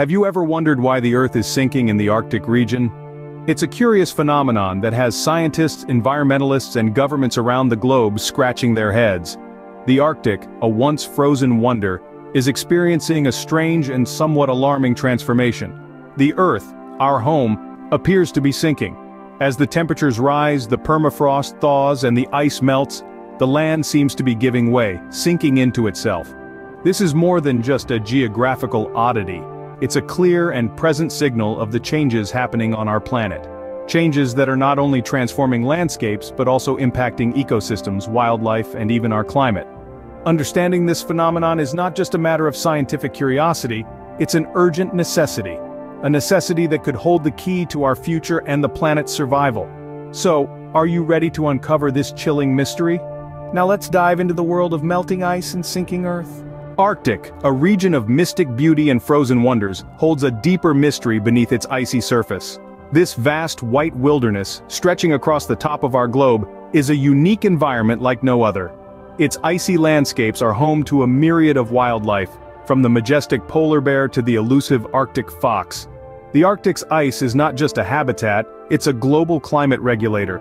Have you ever wondered why the Earth is sinking in the Arctic region? It's a curious phenomenon that has scientists, environmentalists, and governments around the globe scratching their heads. The Arctic, a once frozen wonder, is experiencing a strange and somewhat alarming transformation. The Earth, our home, appears to be sinking. As the temperatures rise, the permafrost thaws, and the ice melts, the land seems to be giving way, sinking into itself. This is more than just a geographical oddity. It's a clear and present signal of the changes happening on our planet. Changes that are not only transforming landscapes but also impacting ecosystems, wildlife, and even our climate. Understanding this phenomenon is not just a matter of scientific curiosity, it's an urgent necessity. A necessity that could hold the key to our future and the planet's survival. So, are you ready to uncover this chilling mystery? Now let's dive into the world of melting ice and sinking Earth. Arctic, a region of mystic beauty and frozen wonders, holds a deeper mystery beneath its icy surface. This vast white wilderness, stretching across the top of our globe, is a unique environment like no other. Its icy landscapes are home to a myriad of wildlife, from the majestic polar bear to the elusive Arctic fox. The Arctic's ice is not just a habitat, it's a global climate regulator.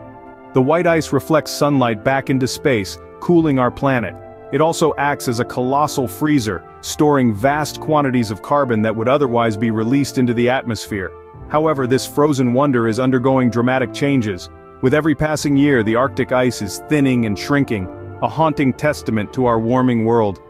The white ice reflects sunlight back into space, cooling our planet. It also acts as a colossal freezer, storing vast quantities of carbon that would otherwise be released into the atmosphere. However, this frozen wonder is undergoing dramatic changes. With every passing year, the Arctic ice is thinning and shrinking, a haunting testament to our warming world.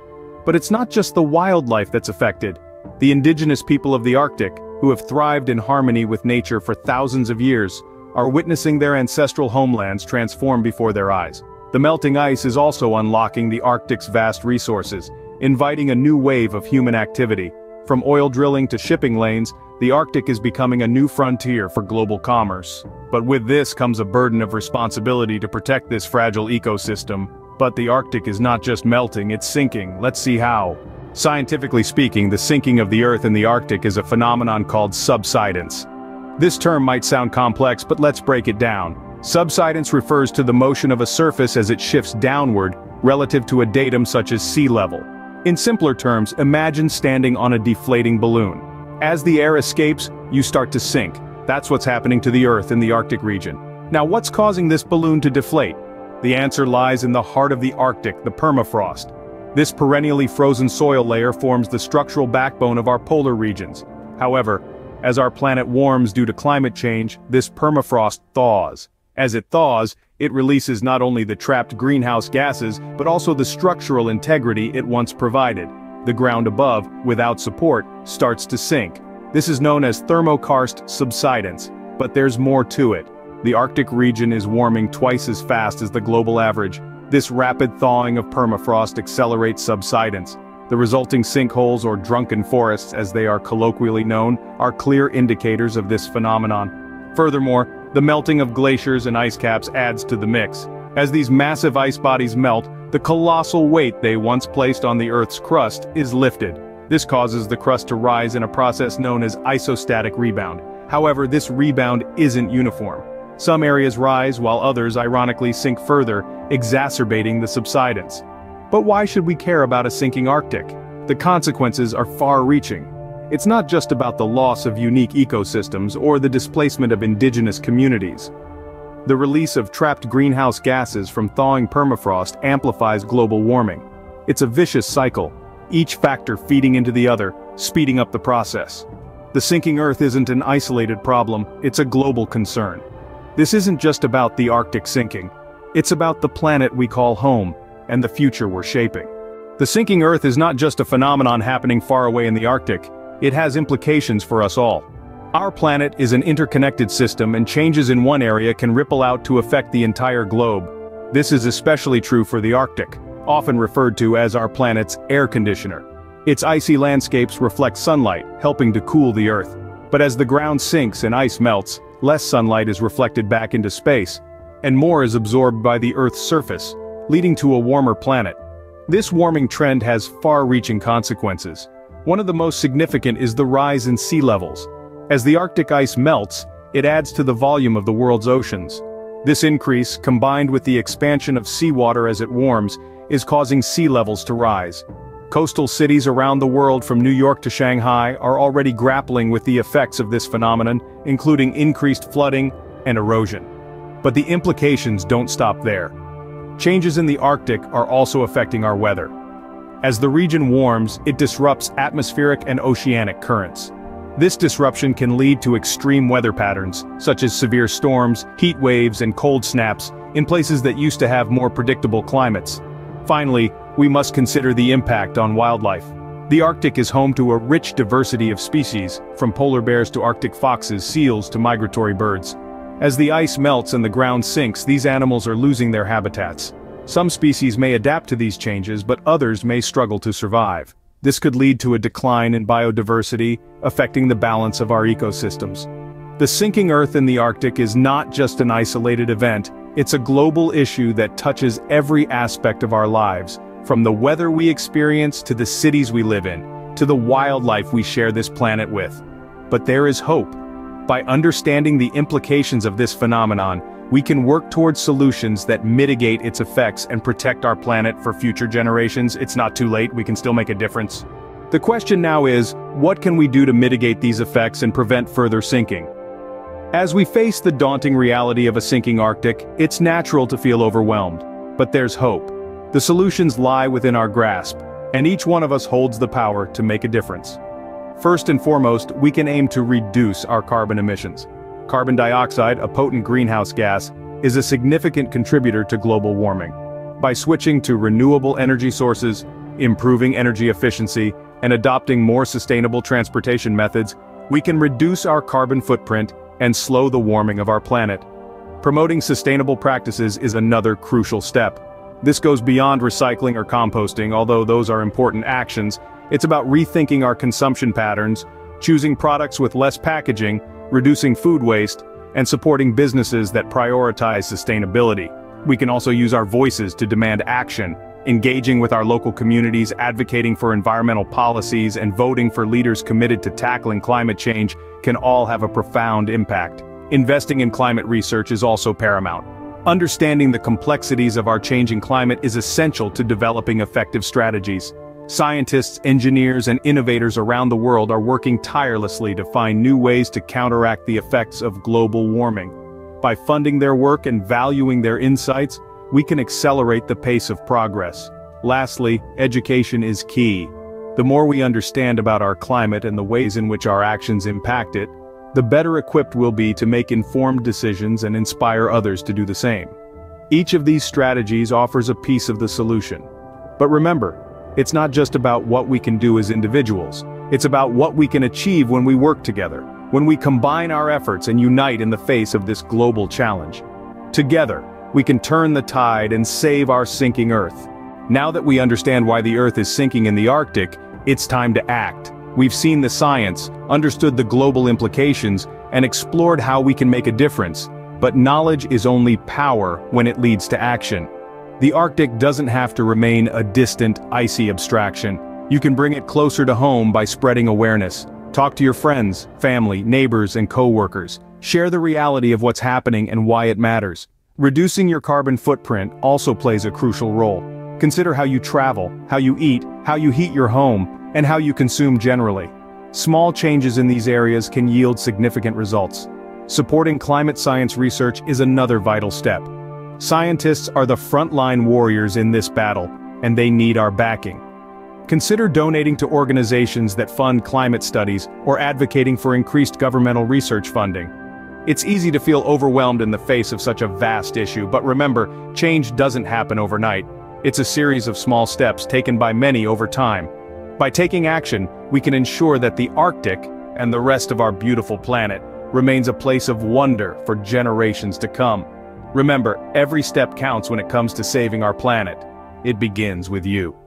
But it's not just the wildlife that's affected. The indigenous people of the Arctic, who have thrived in harmony with nature for thousands of years, are witnessing their ancestral homelands transform before their eyes. The melting ice is also unlocking the Arctic's vast resources, inviting a new wave of human activity. From oil drilling to shipping lanes, the Arctic is becoming a new frontier for global commerce. But with this comes a burden of responsibility to protect this fragile ecosystem. But the Arctic is not just melting, it's sinking. Let's see how. Scientifically speaking, the sinking of the Earth in the Arctic is a phenomenon called subsidence. This term might sound complex, but let's break it down. Subsidence refers to the motion of a surface as it shifts downward relative to a datum such as sea level. In simpler terms, imagine standing on a deflating balloon. As the air escapes, you start to sink. That's what's happening to the Earth in the Arctic region. Now, what's causing this balloon to deflate? The answer lies in the heart of the Arctic, the permafrost. This perennially frozen soil layer forms the structural backbone of our polar regions. However, as our planet warms due to climate change, this permafrost thaws. As it thaws, it releases not only the trapped greenhouse gases, but also the structural integrity it once provided. The ground above, without support, starts to sink. This is known as thermokarst subsidence, but there's more to it. The Arctic region is warming twice as fast as the global average. This rapid thawing of permafrost accelerates subsidence. The resulting sinkholes, or drunken forests as they are colloquially known, are clear indicators of this phenomenon. Furthermore, the melting of glaciers and ice caps adds to the mix. As these massive ice bodies melt, the colossal weight they once placed on the Earth's crust is lifted. This causes the crust to rise in a process known as isostatic rebound. However, this rebound isn't uniform. Some areas rise while others ironically sink further, exacerbating the subsidence. But why should we care about a sinking Arctic? The consequences are far-reaching. It's not just about the loss of unique ecosystems or the displacement of indigenous communities. The release of trapped greenhouse gases from thawing permafrost amplifies global warming. It's a vicious cycle, each factor feeding into the other, speeding up the process. The sinking Earth isn't an isolated problem, it's a global concern. This isn't just about the Arctic sinking. It's about the planet we call home, and the future we're shaping. The sinking Earth is not just a phenomenon happening far away in the Arctic. It has implications for us all. Our planet is an interconnected system, and changes in one area can ripple out to affect the entire globe. This is especially true for the Arctic, often referred to as our planet's air conditioner. Its icy landscapes reflect sunlight, helping to cool the Earth. But as the ground sinks and ice melts, less sunlight is reflected back into space, and more is absorbed by the Earth's surface, leading to a warmer planet. This warming trend has far-reaching consequences. One of the most significant is the rise in sea levels. As the Arctic ice melts, it adds to the volume of the world's oceans. This increase, combined with the expansion of seawater as it warms, is causing sea levels to rise. Coastal cities around the world from New York to Shanghai are already grappling with the effects of this phenomenon, including increased flooding and erosion. But the implications don't stop there. Changes in the Arctic are also affecting our weather. As the region warms, it disrupts atmospheric and oceanic currents. This disruption can lead to extreme weather patterns, such as severe storms, heat waves, and cold snaps, in places that used to have more predictable climates. Finally, we must consider the impact on wildlife. The Arctic is home to a rich diversity of species, from polar bears to Arctic foxes, seals to migratory birds. As the ice melts and the ground sinks, these animals are losing their habitats. Some species may adapt to these changes, but others may struggle to survive. This could lead to a decline in biodiversity, affecting the balance of our ecosystems. The sinking Earth in the Arctic is not just an isolated event, it's a global issue that touches every aspect of our lives, from the weather we experience to the cities we live in, to the wildlife we share this planet with. But there is hope. By understanding the implications of this phenomenon, we can work towards solutions that mitigate its effects and protect our planet for future generations. It's not too late, we can still make a difference. The question now is, what can we do to mitigate these effects and prevent further sinking? As we face the daunting reality of a sinking Arctic, it's natural to feel overwhelmed. But there's hope. The solutions lie within our grasp, and each one of us holds the power to make a difference. First and foremost, we can aim to reduce our carbon emissions. Carbon dioxide, a potent greenhouse gas, is a significant contributor to global warming. By switching to renewable energy sources, improving energy efficiency, and adopting more sustainable transportation methods, we can reduce our carbon footprint and slow the warming of our planet. Promoting sustainable practices is another crucial step. This goes beyond recycling or composting, although those are important actions. It's about rethinking our consumption patterns, choosing products with less packaging, reducing food waste, and supporting businesses that prioritize sustainability. We can also use our voices to demand action, engaging with our local communities, advocating for environmental policies, and voting for leaders committed to tackling climate change can all have a profound impact. Investing in climate research is also paramount. Understanding the complexities of our changing climate is essential to developing effective strategies. Scientists, engineers, and innovators around the world are working tirelessly to find new ways to counteract the effects of global warming. By funding their work and valuing their insights, we can accelerate the pace of progress. Lastly, education is key. The more we understand about our climate and the ways in which our actions impact it, the better equipped we'll be to make informed decisions and inspire others to do the same. Each of these strategies offers a piece of the solution. But remember, it's not just about what we can do as individuals. It's about what we can achieve when we work together, when we combine our efforts and unite in the face of this global challenge. Together, we can turn the tide and save our sinking Earth. Now that we understand why the Earth is sinking in the Arctic, it's time to act. We've seen the science, understood the global implications, and explored how we can make a difference. But knowledge is only power when it leads to action. The Arctic doesn't have to remain a distant, icy abstraction. You can bring it closer to home by spreading awareness. Talk to your friends, family, neighbors, and co-workers. Share the reality of what's happening and why it matters. Reducing your carbon footprint also plays a crucial role. Consider how you travel, how you eat, how you heat your home, and how you consume generally. Small changes in these areas can yield significant results. Supporting climate science research is another vital step. Scientists are the frontline warriors in this battle, and they need our backing. Consider donating to organizations that fund climate studies or advocating for increased governmental research funding. It's easy to feel overwhelmed in the face of such a vast issue, but remember, change doesn't happen overnight. It's a series of small steps taken by many over time. By taking action, we can ensure that the Arctic, and the rest of our beautiful planet, remains a place of wonder for generations to come. Remember, every step counts when it comes to saving our planet. It begins with you.